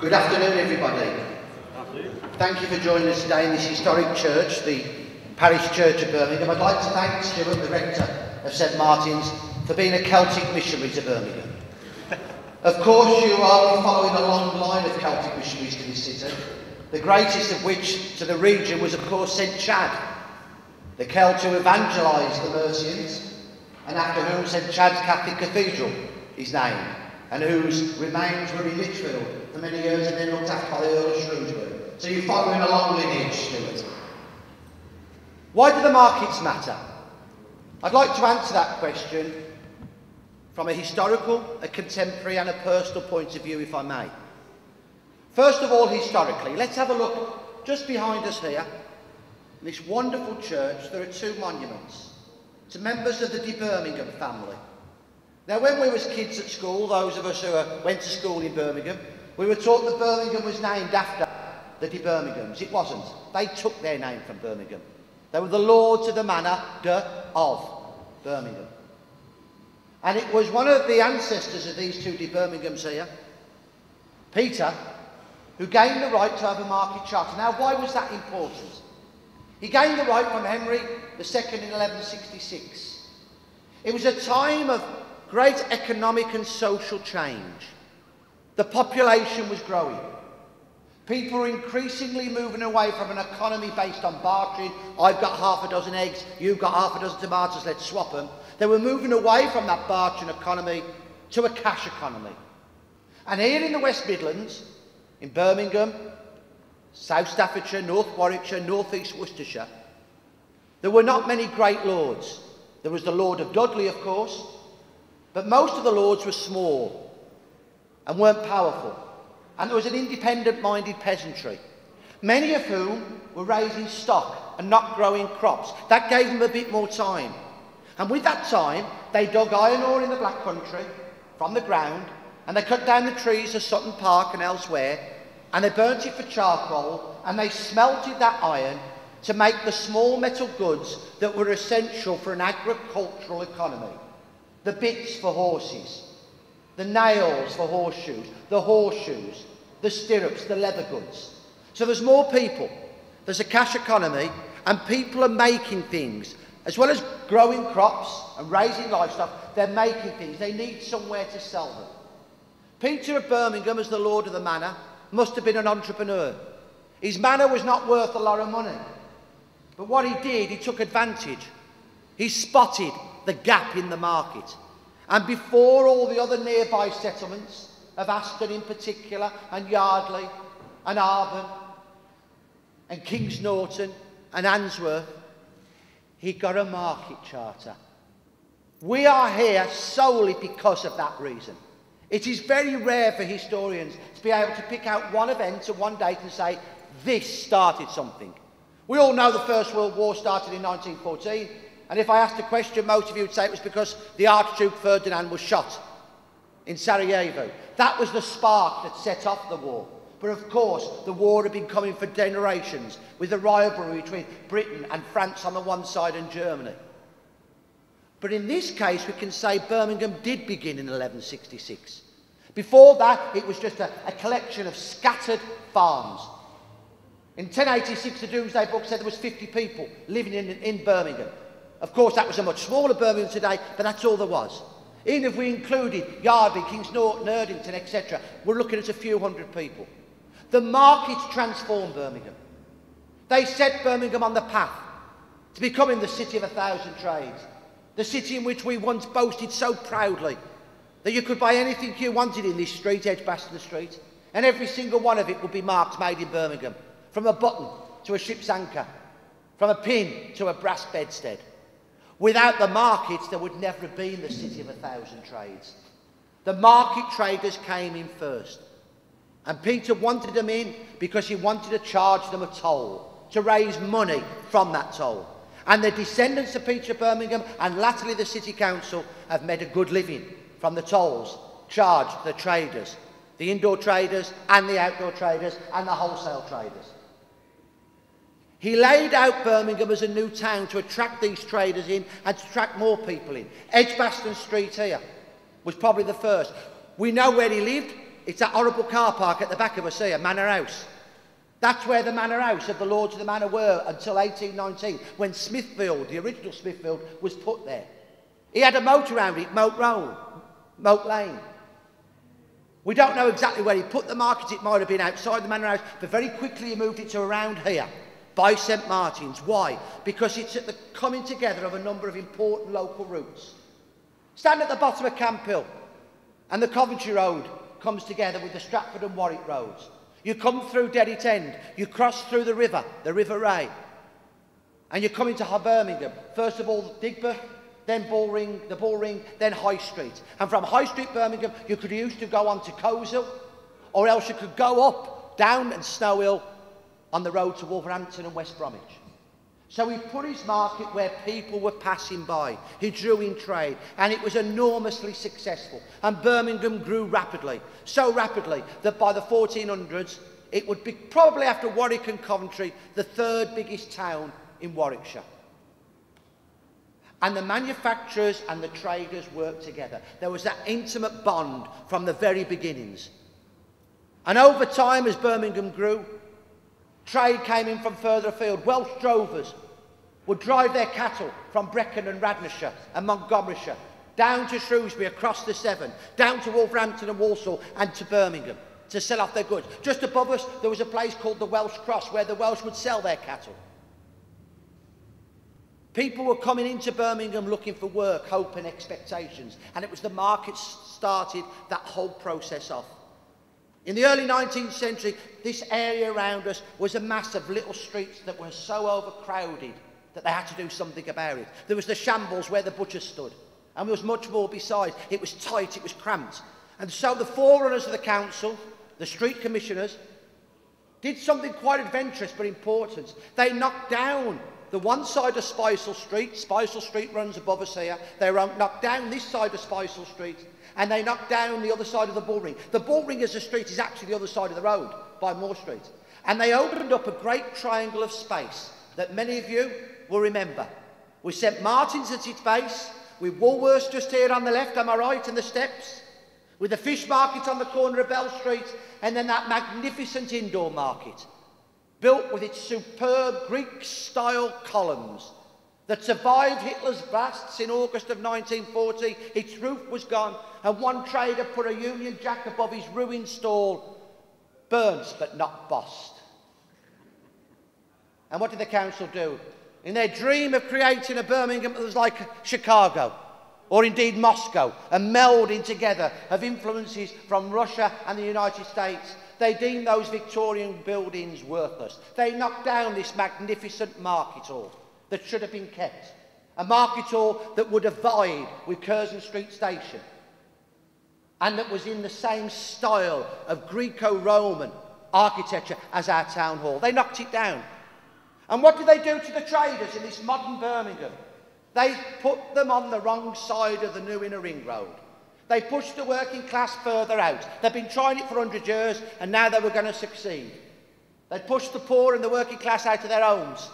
Good afternoon, everybody. Thank you for joining us today in this historic church, the parish church of Birmingham. I'd like to thank Stuart, the rector of St Martin's, for being a Celtic missionary to Birmingham. Of course, you are following a long line of Celtic missionaries to this city, the greatest of which to the region was, of course, St Chad, the Celt who evangelised the Mercians, and after whom St Chad's Catholic Cathedral is named, and whose remains were in Lichfield for many years and then looked after by the Earl of Shrewsbury. So you're following a long lineage, Stuart. Why do the markets matter? I'd like to answer that question from a historical, a contemporary and a personal point of view, if I may. First of all, historically, let's have a look just behind us here. In this wonderful church, there are two monuments to members of the De Birmingham family. Now, when we was kids at school, those of us who went to school in Birmingham, we were taught that Birmingham was named after the De Birminghams. It wasn't. They took their name from Birmingham. They were the lords of the manor of Birmingham. And it was one of the ancestors of these two De Birminghams here, Peter, who gained the right to have a market charter. Now, why was that important? He gained the right from Henry II in 1166. It was a time of great economic and social change. The population was growing. People were increasingly moving away from an economy based on bartering. I've got half a dozen eggs, you've got half a dozen tomatoes, let's swap them. They were moving away from that bartering economy to a cash economy. And here in the West Midlands, in Birmingham, South Staffordshire, North Warwickshire, North East Worcestershire, there were not many great lords. There was the Lord of Dudley, of course, but most of the lords were small and weren't powerful, and there was an independent-minded peasantry, many of whom were raising stock and not growing crops. That gave them a bit more time, and with that time they dug iron ore in the Black Country from the ground, and they cut down the trees of Sutton Park and elsewhere, and they burnt it for charcoal, and they smelted that iron to make the small metal goods that were essential for an agricultural economy. The bits for horses, the nails for horseshoes, the stirrups, the leather goods. So there's more people, there's a cash economy, and people are making things. As well as growing crops and raising livestock, they're making things. They need somewhere to sell them. Peter of Birmingham, as the lord of the manor, must have been an entrepreneur. His manor was not worth a lot of money, but what he did, he took advantage. He spotted the gap in the market, and before all the other nearby settlements of Aston in particular, and Yardley and Arbon and Kings Norton and Answorth, he got a market charter. We are here solely because of that reason. It is very rare for historians to be able to pick out one event or one date and say this started something. We all know the First World War started in 1914, and if I asked a question, most of you would say it was because the Archduke Ferdinand was shot in Sarajevo. That was the spark that set off the war. But of course, the war had been coming for generations, with the rivalry between Britain and France on the one side and Germany. But in this case, we can say Birmingham did begin in 1166. Before that, it was just a collection of scattered farms. In 1086, the Doomsday Book said there was 50 people living in Birmingham. Of course, that was a much smaller Birmingham today, but that's all there was. Even if we included Yardley, Kings Norton, Erdington, etc., we're looking at a few hundred people. The markets transformed Birmingham. They set Birmingham on the path to becoming the city of 1,000 trades, the city in which we once boasted so proudly that you could buy anything you wanted in this street, Edgbaston Street, and every single one of it would be marked made in Birmingham, from a button to a ship's anchor, from a pin to a brass bedstead. Without the markets, there would never have been the city of 1,000 trades. The market traders came in first. And Peter wanted them in because he wanted to charge them a toll, to raise money from that toll. And the descendants of Peter Birmingham, and latterly the City Council, have made a good living from the tolls charged the traders, the indoor traders and the outdoor traders and the wholesale traders. He laid out Birmingham as a new town to attract these traders in and to attract more people in. Edgbaston Street here was probably the first. We know where he lived. It's that horrible car park at the back of us here, Manor House. That's where the Manor House of the Lords of the Manor were until 1819, when Smithfield, the original Smithfield, was put there. He had a moat around it, Moat Row, Moat Lane. We don't know exactly where he put the market. It might have been outside the Manor House, but very quickly he moved it to around here, by St Martin's. Why? Because it's at the coming together of a number of important local routes. Stand at the bottom of Camp Hill, and the Coventry Road comes together with the Stratford and Warwick roads. You come through Deritend, you cross through the River Rea, and you come into Birmingham. First of all, Digbeth, then Bull Ring, the Bull Ring, then High Street. And from High Street, Birmingham, you could used to go on to Coeshill, or else you could go up, down and Snow Hill on the road to Wolverhampton and West Bromwich. So he put his market where people were passing by. He drew in trade, and it was enormously successful. And Birmingham grew rapidly, so rapidly that by the 1400s, it would be, probably after Warwick and Coventry, the third biggest town in Warwickshire. And the manufacturers and the traders worked together. There was that intimate bond from the very beginnings. And over time, as Birmingham grew, trade came in from further afield. Welsh drovers would drive their cattle from Brecon and Radnorshire and Montgomeryshire down to Shrewsbury, across the Severn, down to Wolverhampton and Walsall and to Birmingham to sell off their goods. Just above us, there was a place called the Welsh Cross where the Welsh would sell their cattle. People were coming into Birmingham looking for work, hope and expectations, and it was the market started that whole process off. In the early 19th century, this area around us was a mass of little streets that were so overcrowded that they had to do something about it. There was the shambles where the butchers stood, and there was much more besides. It was tight, it was cramped. And so the forerunners of the council, the street commissioners, did something quite adventurous but important. They knocked down the one side of Spiceal Street. Spiceal Street runs above us here. They knocked down this side of Spiceal Street, and they knocked down the other side of the Bull Ring. The Bull Ring as a street is actually the other side of the road, by Moore Street. And they opened up a great triangle of space that many of you will remember. With St Martin's at its base, with Woolworths just here on the left, am I right, and the steps, with the fish market on the corner of Bell Street, and then that magnificent indoor market, built with its superb Greek-style columns that survived Hitler's blasts in August of 1940. Its roof was gone, and one trader put a Union Jack above his ruined stall, burnt but not bossed. And what did the council do? In their dream of creating a Birmingham that was like Chicago, or indeed Moscow, and melding together of influences from Russia and the United States, they deemed those Victorian buildings worthless. They knocked down this magnificent market hall that should have been kept, a market hall that would have vied with Curzon Street Station, and that was in the same style of Greco-Roman architecture as our town hall. They knocked it down. And what did they do to the traders in this modern Birmingham? They put them on the wrong side of the new inner ring road. They pushed the working class further out. They've been trying it for 100 years, and now they were going to succeed. They pushed the poor and the working class out of their homes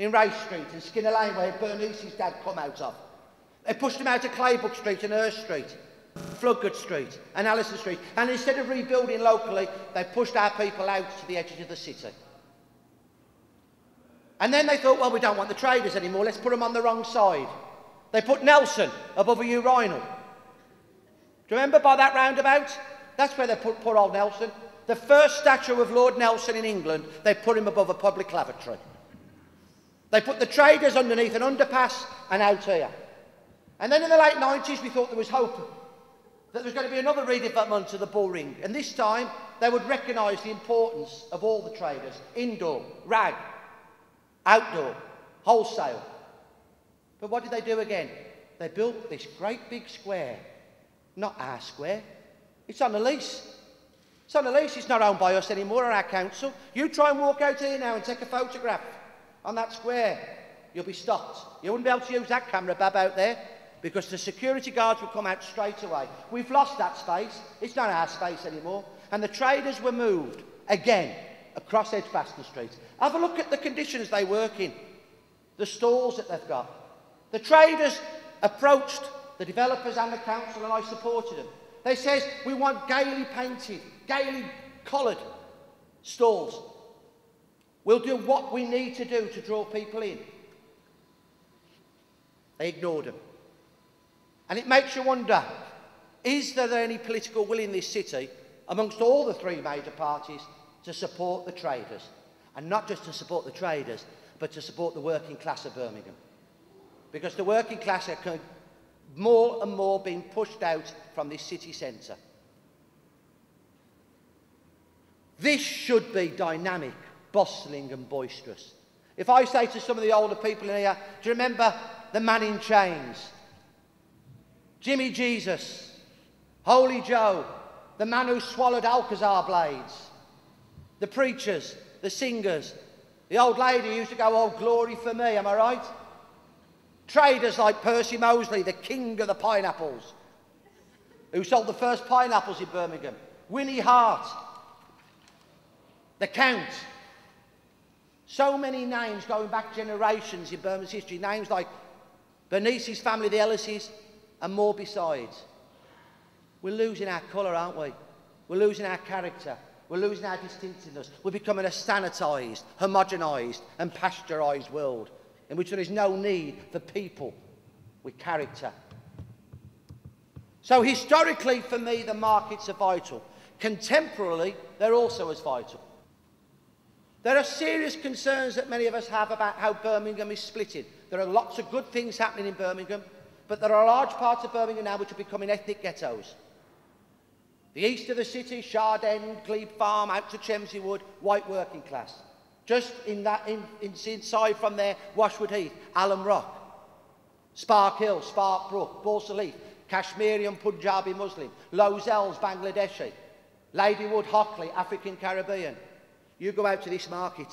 in Ray Street and Skinner Lane, where Bernice's dad come out of. They pushed them out of Claybrook Street and Hurst Street, Floodgate Street and Allison Street. And instead of rebuilding locally, they pushed our people out to the edges of the city. And then they thought, well, we don't want the traders anymore. Let's put them on the wrong side. They put Nelson above a urinal. Do you remember by that roundabout? That's where they put poor old Nelson. The first statue of Lord Nelson in England, they put him above a public lavatory. They put the traders underneath an underpass and out here. And then in the late 90s, we thought there was hope that there was going to be another redevelopment of the Bull Ring. And this time, they would recognise the importance of all the traders, indoor, rag, outdoor, wholesale. But what did they do again? They built this great big square. Not our square. It's on a lease. It's on a lease. It's not owned by us anymore or our council. You try and walk out here now and take a photograph on that square. You'll be stopped. You wouldn't be able to use that camera, Bab, out there, because the security guards will come out straight away. We've lost that space. It's not our space anymore. And the traders were moved, again, across Edgbaston Street. Have a look at the conditions they work in, the stalls that they've got. The traders approached the developers and the council, and I supported them. They says we want gaily painted, gaily coloured stalls. We'll do what we need to do to draw people in. They ignored them. And it makes you wonder, is there any political will in this city amongst all the three major parties to support the traders? And not just to support the traders, but to support the working class of Birmingham. Because the working class are more and more being pushed out from this city centre. This should be dynamic, bustling and boisterous. If I say to some of the older people in here, do you remember the man in chains? Jimmy Jesus, Holy Joe, the man who swallowed Alcazar blades, the preachers, the singers, the old lady who used to go, "Oh, glory for me," am I right? Traders like Percy Moseley, the king of the pineapples, who sold the first pineapples in Birmingham. Winnie Hart, the Count. So many names going back generations in Birmingham's history, names like Bernice's family, the Ellises, and more besides. We're losing our colour, aren't we? We're losing our character. We're losing our distinctiveness. We're becoming a sanitised, homogenised and pasteurised world in which there is no need for people with character. So historically, for me, the markets are vital. Contemporarily, they're also as vital. There are serious concerns that many of us have about how Birmingham is splitting. There are lots of good things happening in Birmingham, but there are large parts of Birmingham now which are becoming ethnic ghettos. The east of the city, Shard End, Glebe Farm, out to Chemsey Wood, white working class. Just inside from there, Washwood Heath, Alum Rock, Spark Hill, Spark Brook, Borsalith, Kashmiri and Punjabi Muslim, Lozells, Bangladeshi, Ladywood, Hockley, African Caribbean. You go out to this market,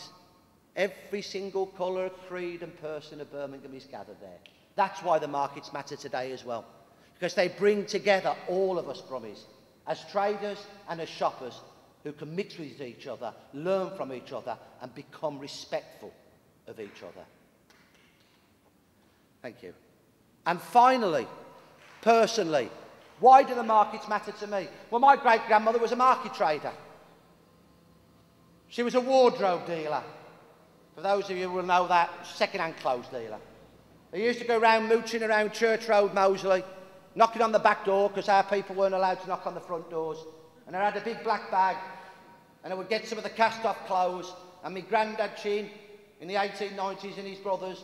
every single colour, creed and person of Birmingham is gathered there. That's why the markets matter today as well, because they bring together all of us Brummies, as traders and as shoppers, who can mix with each other, learn from each other and become respectful of each other. Thank you. And finally, personally, why do the markets matter to me? Well, my great-grandmother was a market trader. She was a wardrobe dealer. For those of you who will know that, second-hand clothes dealer. They used to go round mooching around Church Road, Moseley, knocking on the back door because our people weren't allowed to knock on the front doors. And I had a big black bag, and I would get some of the cast-off clothes, and my granddad Chin, in the 1890s, and his brothers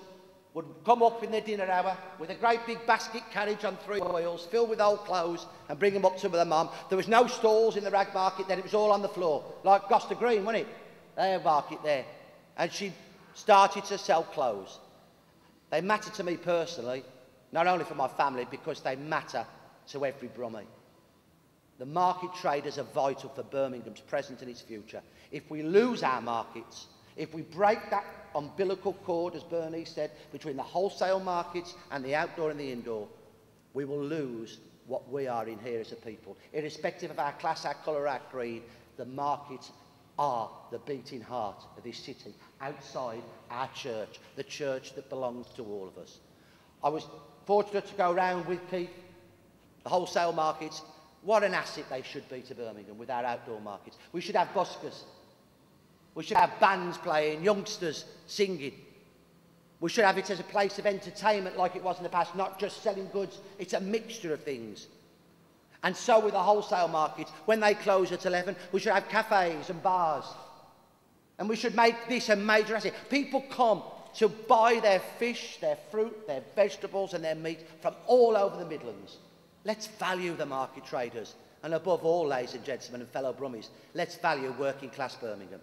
would come up in their dinner hour with a great big basket carriage on three wheels filled with old clothes and bring them up to their mum. There was no stalls in the rag market then, it was all on the floor, like Goster Green, wasn't it? Their market there. And she started to sell clothes. They matter to me personally, not only for my family, because they matter to every Brummie. The market traders are vital for Birmingham's present and its future. If we lose our markets, if we break that umbilical cord, as Bernie said, between the wholesale markets and the outdoor and the indoor, we will lose what we are in here as a people. Irrespective of our class, our colour, our creed, the markets are the beating heart of this city, outside our church, the church that belongs to all of us. I was fortunate to go round with Keith, the wholesale markets. What an asset they should be to Birmingham with our outdoor markets. We should have buskers. We should have bands playing, youngsters singing. We should have it as a place of entertainment like it was in the past, not just selling goods. It's a mixture of things. And so with the wholesale markets, when they close at 11, we should have cafes and bars. And we should make this a major asset. People come to buy their fish, their fruit, their vegetables and their meat from all over the Midlands. Let's value the market traders, and above all, ladies and gentlemen and fellow Brummies, let's value working class Birmingham.